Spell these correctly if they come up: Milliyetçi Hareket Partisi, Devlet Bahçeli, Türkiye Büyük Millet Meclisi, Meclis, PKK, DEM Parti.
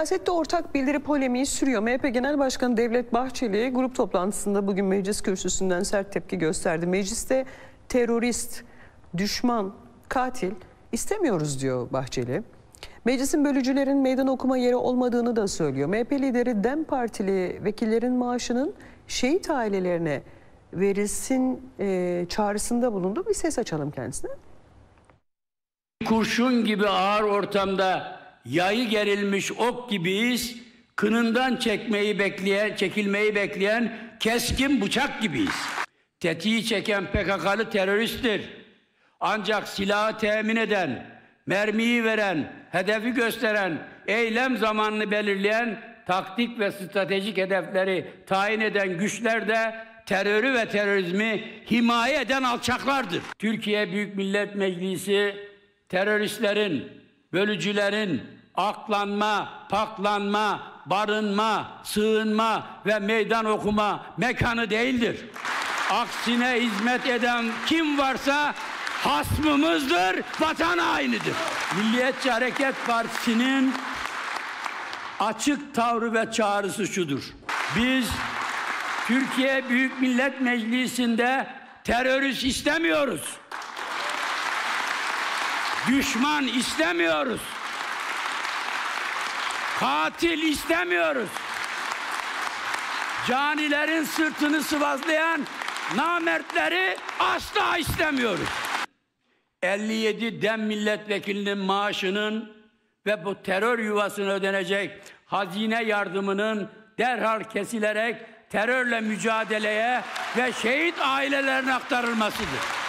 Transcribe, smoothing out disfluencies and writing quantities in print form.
Siyasette ortak bildiri polemiği sürüyor. MHP Genel Başkanı Devlet Bahçeli grup toplantısında bugün meclis kürsüsünden sert tepki gösterdi. Mecliste terörist, düşman, katil istemiyoruz diyor Bahçeli. Meclisin bölücülerin meydan okuma yeri olmadığını da söylüyor. MHP lideri DEM Partili vekillerin maaşının şehit ailelerine verilsin çağrısında bulundu. Bir ses açalım kendisine. Kurşun gibi ağır ortamda yayı gerilmiş ok gibiyiz, kınından çekilmeyi bekleyen keskin bıçak gibiyiz. Tetiği çeken PKK'lı teröristtir. Ancak silahı temin eden, mermiyi veren, hedefi gösteren, eylem zamanını belirleyen, taktik ve stratejik hedefleri tayin eden güçler de terörü ve terörizmi himaye eden alçaklardır. Türkiye Büyük Millet Meclisi teröristlerin, bölücülerin aklanma, paklanma, barınma, sığınma ve meydan okuma mekanı değildir. Aksine hizmet eden kim varsa hasmımızdır, vatan hainidir. Milliyetçi Hareket Partisi'nin açık tavrı ve çağrısı şudur: biz Türkiye Büyük Millet Meclisi'nde terörist istemiyoruz. Düşman istemiyoruz. Katil istemiyoruz. Canilerin sırtını sıvazlayan namertleri asla istemiyoruz. 57 DEM milletvekilinin maaşının ve bu terör yuvasına ödenecek hazine yardımının derhal kesilerek terörle mücadeleye ve şehit ailelerine aktarılmasıdır.